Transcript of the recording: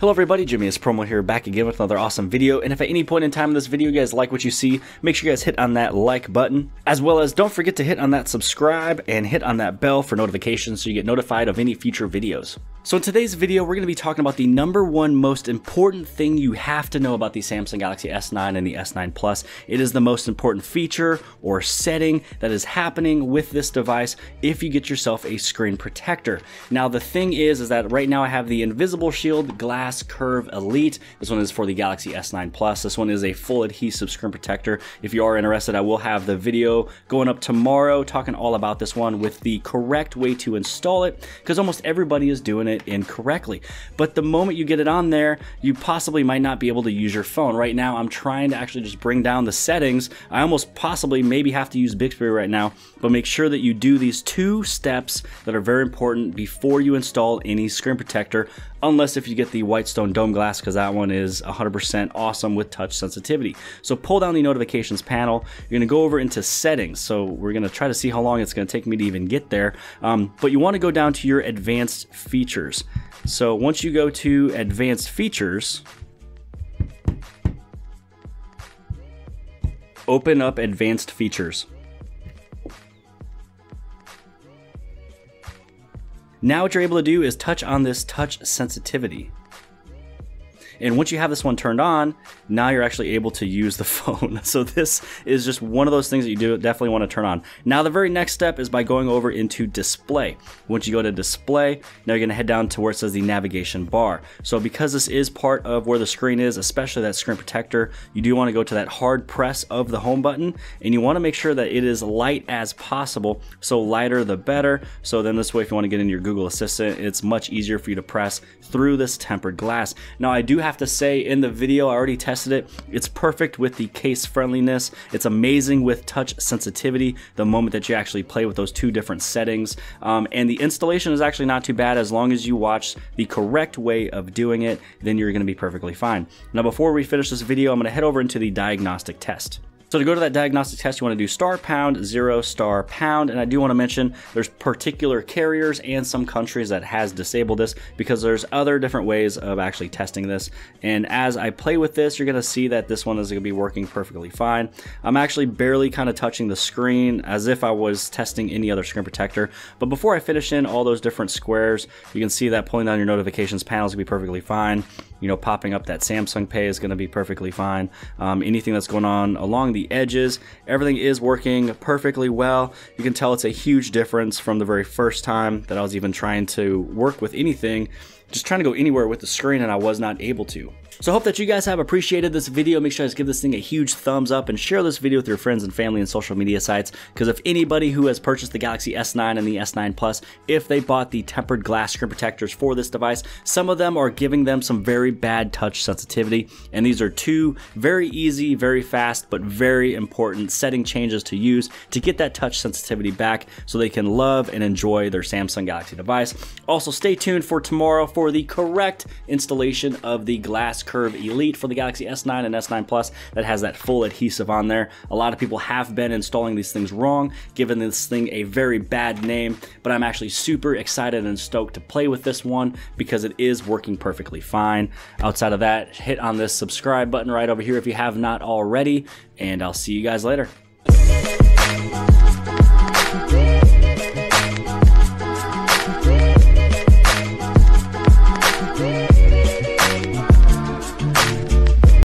Hello everybody, Jimmy is Promo here, back again with another awesome video. And if at any point in time in this video you guys like what you see, make sure you guys hit on that like button, as well as don't forget to hit on that subscribe and hit on that bell for notifications so you get notified of any future videos. So in today's video, we're going to be talking about the number one most important thing you have to know about the Samsung Galaxy S9 and the S9 Plus. It is the most important feature or setting that is happening with this device if you get yourself a screen protector. Now the thing is that right now I have the Invisible Shield Glass Curve Elite. This one is for the Galaxy S9 Plus. This one is a full adhesive screen protector. If you are interested, I will have the video going up tomorrow talking all about this one with the correct way to install it, because almost everybody is doing it incorrectly. But the moment you get it on there, you possibly might not be able to use your phone. Right now, I'm trying to actually just bring down the settings. I almost possibly maybe have to use Bixby right now, but make sure that you do these two steps that are very important before you install any screen protector, unless if you get the Whitestone Dome Glass, because that one is 100% awesome with touch sensitivity. So pull down the notifications panel. You're going to go over into settings. So we're going to try to see how long it's going to take me to even get there. But you want to go down to your advanced features. So once you go to advanced features, open up advanced features. Now what you're able to do is touch on this touch sensitivity. And once you have this one turned on, now you're actually able to use the phone. So this is just one of those things that you do definitely want to turn on. Now the very next step is by going over into display. Once you go to display, now you're gonna head down to where it says the navigation bar. So because this is part of where the screen is, especially that screen protector, you do want to go to that hard press of the home button, and you want to make sure that it is light as possible. So lighter the better. So then this way, if you want to get into your Google Assistant, it's much easier for you to press through this tempered glass. Now I do have to say, in the video I already tested it, it's perfect with the case friendliness. It's amazing with touch sensitivity the moment that you actually play with those two different settings, and the installation is actually not too bad. As long as you watch the correct way of doing it, then you're going to be perfectly fine. Now before we finish this video, I'm going to head over into the diagnostic test. So to go to that diagnostic test, you want to do *#0*#, and I do want to mention there's particular carriers and some countries that has disabled this, because there's other different ways of actually testing this. And as I play with this, you're going to see that this one is going to be working perfectly fine. I'm actually barely kind of touching the screen as if I was testing any other screen protector. But before I finish in all those different squares, you can see that pulling down your notifications panel is going to be perfectly fine. You know, popping up that Samsung Pay is going to be perfectly fine. Anything that's going on along the edges, everything is working perfectly well. You can tell it's a huge difference from the very first time that I was even trying to work with anything, just trying to go anywhere with the screen, and I was not able to. So I hope that you guys have appreciated this video. Make sure you guys give this thing a huge thumbs up and share this video with your friends and family and social media sites, because if anybody who has purchased the Galaxy S9 and the S9 Plus, if they bought the tempered glass screen protectors for this device, some of them are giving them some very bad touch sensitivity. And these are two very easy, very fast, but very important setting changes to use to get that touch sensitivity back so they can love and enjoy their Samsung Galaxy device. Also stay tuned for tomorrow for the correct installation of the glass curve elite for the Galaxy S9 and S9 Plus that has that full adhesive on there. A lot of people have been installing these things wrong, giving this thing a very bad name, but I'm actually super excited and stoked to play with this one because it is working perfectly fine. Outside of that, hit on this subscribe button right over here if you have not already, and I'll see you guys later.